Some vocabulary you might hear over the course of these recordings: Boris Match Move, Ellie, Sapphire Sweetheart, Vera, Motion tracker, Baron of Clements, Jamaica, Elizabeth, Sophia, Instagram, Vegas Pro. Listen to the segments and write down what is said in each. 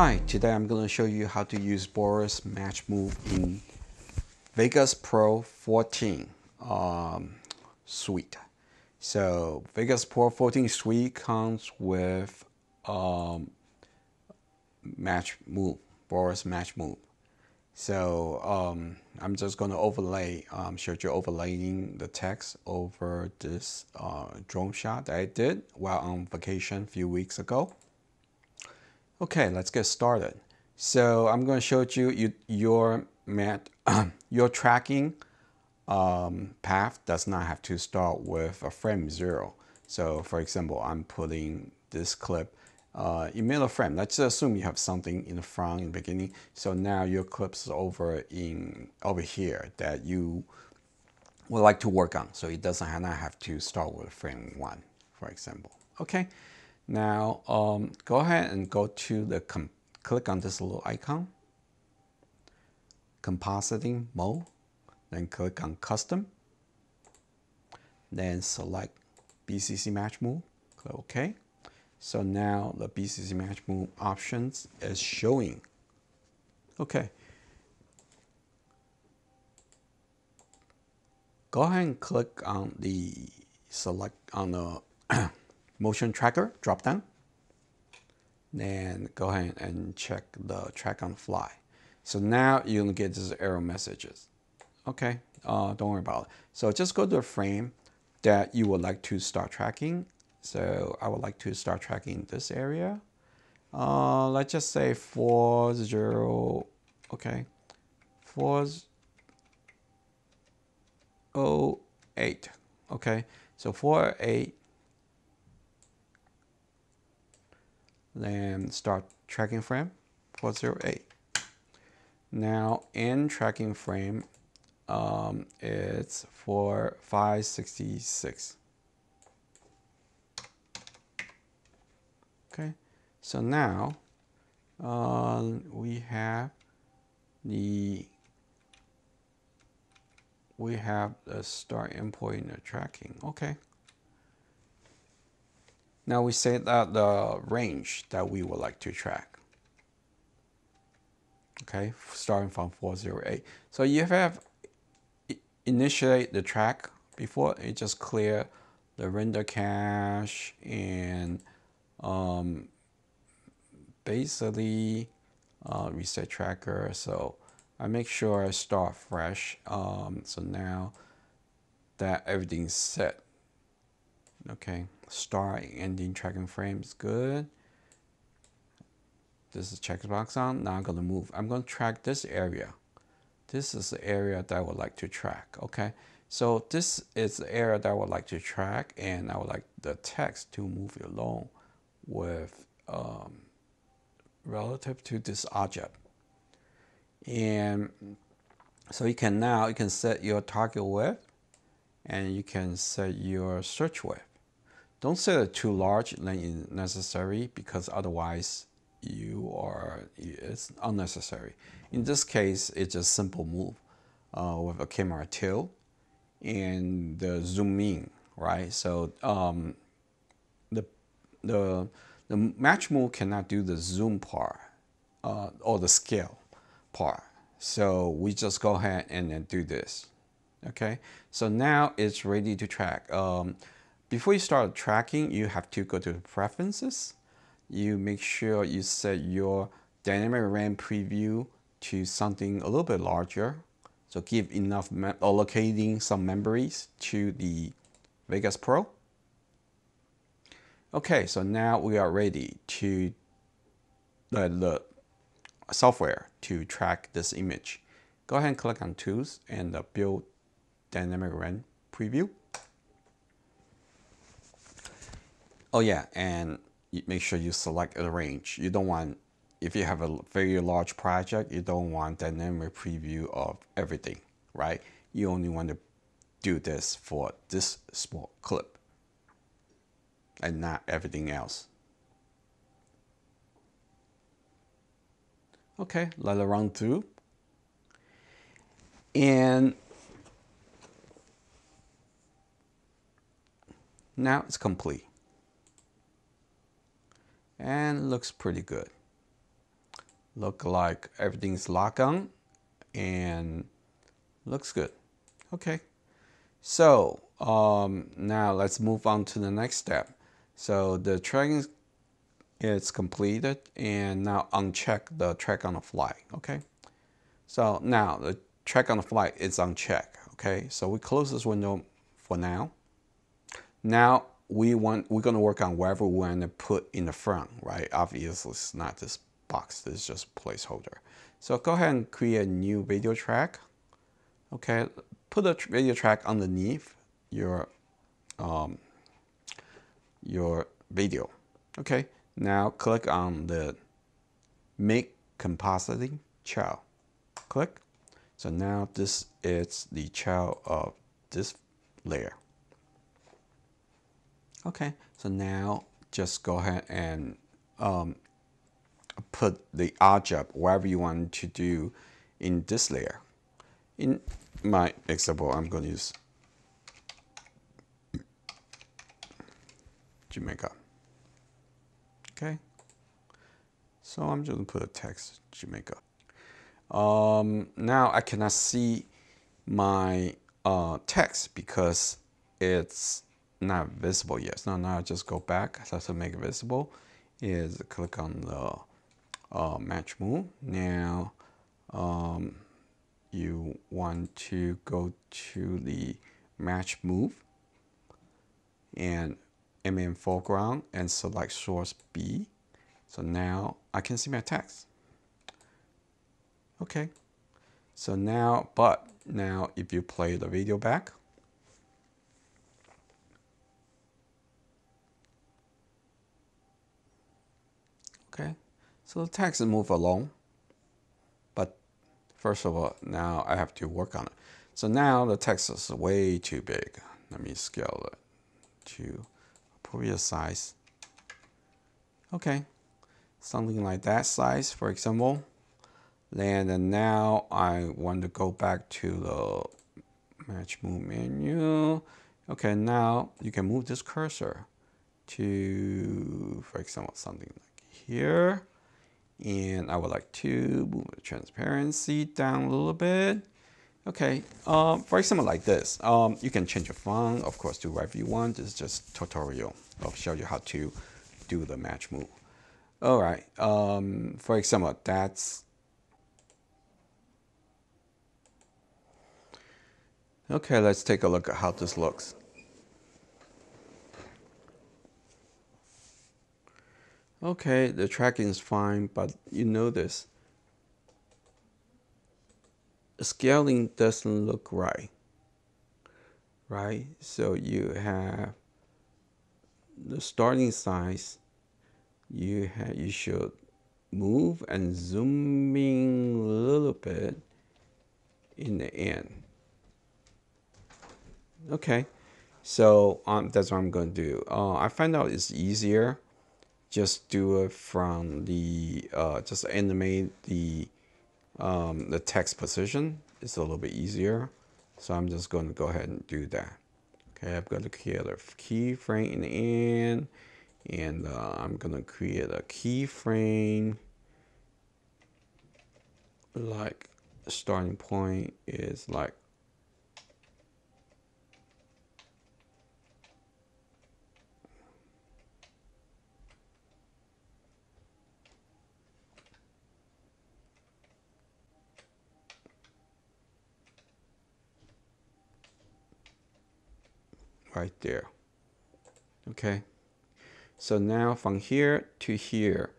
Hi, today I'm going to show you how to use Boris Match Move in Vegas Pro 14 suite. So Vegas Pro 14 suite comes with Match Move, Boris Match Move. So I'm just going to overlay, show you overlaying the text over this drone shot that I did while on vacation a few weeks ago. Okay, let's get started. So I'm going to show you, your tracking path does not have to start with a frame zero. So for example, I'm putting this clip in middle frame. Let's assume you have something in the front in the beginning. So now your clip's over here that you would like to work on. So it doesn't not have to start with frame one, for example. Okay. Now, go ahead and go to the, click on this little icon, compositing mode, then click on custom, then select BCC match move, click OK. So now the BCC match move options is showing. Okay. Go ahead and click on the, select on the, motion tracker drop down, then go ahead and check the track on the fly. So now you'll get these error messages. Okay, don't worry about it. So just go to the frame that you would like to start tracking. So I would like to start tracking this area. Let's just say 40. Okay, 408. Okay, so 408. Then start tracking frame 408. Now in tracking frame, it's 4566. Okay, so now we have the start endpoint in the tracking. Okay. Now we say that the range that we would like to track. Okay, starting from 408. So you have initiate the track before, it just clear the render cache and basically reset tracker. So I make sure I start fresh. So now that everything's set. Okay, start ending tracking frame is good. This is checkbox on. Now I'm going to move. I'm going to track this area. This is the area that I would like to track. Okay, so this is the area that I would like to track, and I would like the text to move along with relative to this object. And so you can now you can set your target width, and you can set your search width. Don't set it too large than necessary, because otherwise you are, it's unnecessary. In this case, it's a simple move with a camera tilt and the zoom in, right? So the match move cannot do the zoom part or the scale part. So we just go ahead and then do this. Okay, so now it's ready to track. Before you start tracking, you have to go to preferences. You make sure you set your dynamic range preview to something a little bit larger. So give enough, allocating some memories to the Vegas Pro. Okay, so now we are ready to the software to track this image. Go ahead and click on Tools and Build Dynamic Range Preview. Oh yeah, and make sure you select a range. You don't want, if you have a very large project, you don't want dynamic preview of everything, right? You only want to do this for this small clip and not everything else. Okay, let it run through. And now it's complete. And looks pretty good. Look like everything's locked on and looks good. Okay, so now let's move on to the next step. So the tracking is completed, and now uncheck the track on the fly. Okay, so now the track on the fly is unchecked. Okay, so we close this window for now. Now we're gonna work on whatever we want to put in the front, right? Obviously it's not this box, this is just a placeholder. So go ahead and create a new video track. Okay, put a video track underneath your video. Okay, now click on the Make Compositing Child. Click. So now this is the child of this layer. Okay, so now just go ahead and put the object, whatever you want to do, in this layer. In my example, I'm going to use Jamaica. Okay, so I'm just going to put a text Jamaica. Now I cannot see my text because it's not visible yet. So now I just go back. So to make it visible is click on the match move. Now you want to go to the match move and in foreground and select source B. So now I can see my text. Okay, so now, but now if you play the video back, okay, so the text move along, but first of all, now I have to work on it. So now the text is way too big. Let me scale it to appropriate size. Okay, something like that size, for example. And now I want to go back to the match move menu. Okay, now you can move this cursor to, for example, something like here. And I would like to move the transparency down a little bit. Okay, for example, like this. You can change your font, of course, do whatever you want. This is just tutorial. I'll show you how to do the match move. All right, for example, that's okay, let's take a look at how this looks. Okay, the tracking is fine, but you notice scaling doesn't look right. Right? So you have the starting size, you should move and zoom in a little bit in the end. Okay, so that's what I'm going to do. I find out it's easier just do it from the just animate the text position. It's a little bit easier, so I'm just going to go ahead and do that. Okay, I've got to create a keyframe in the end, and I'm going to create a keyframe like starting point is like. Right there. Okay, so now from here to here,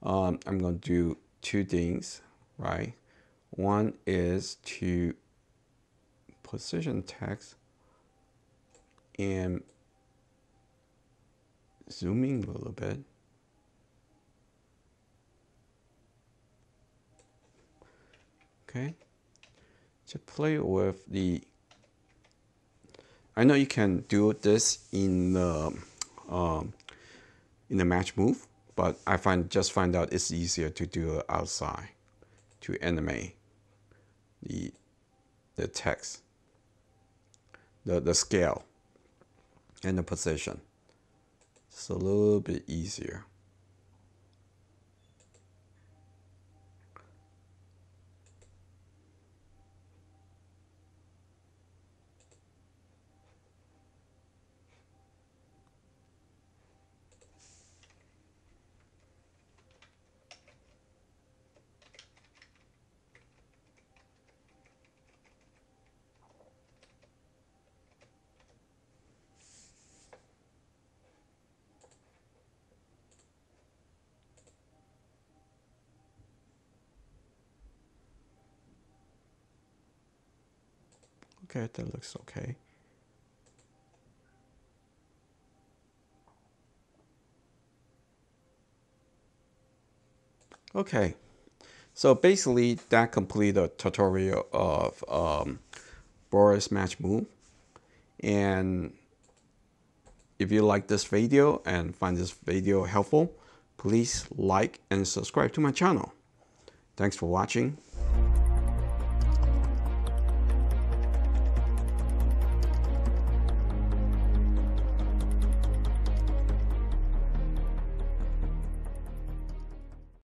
I'm going to do two things, right? One is to position text and zoom in a little bit. Okay, to play with the I know you can do this in the match move, but I find out it's easier to do it outside to animate the text, the scale, and the position. It's a little bit easier. Okay, that looks okay. Okay, so basically that completed a tutorial of Boris Match Move. And if you like this video and find this video helpful, please like and subscribe to my channel. Thanks for watching.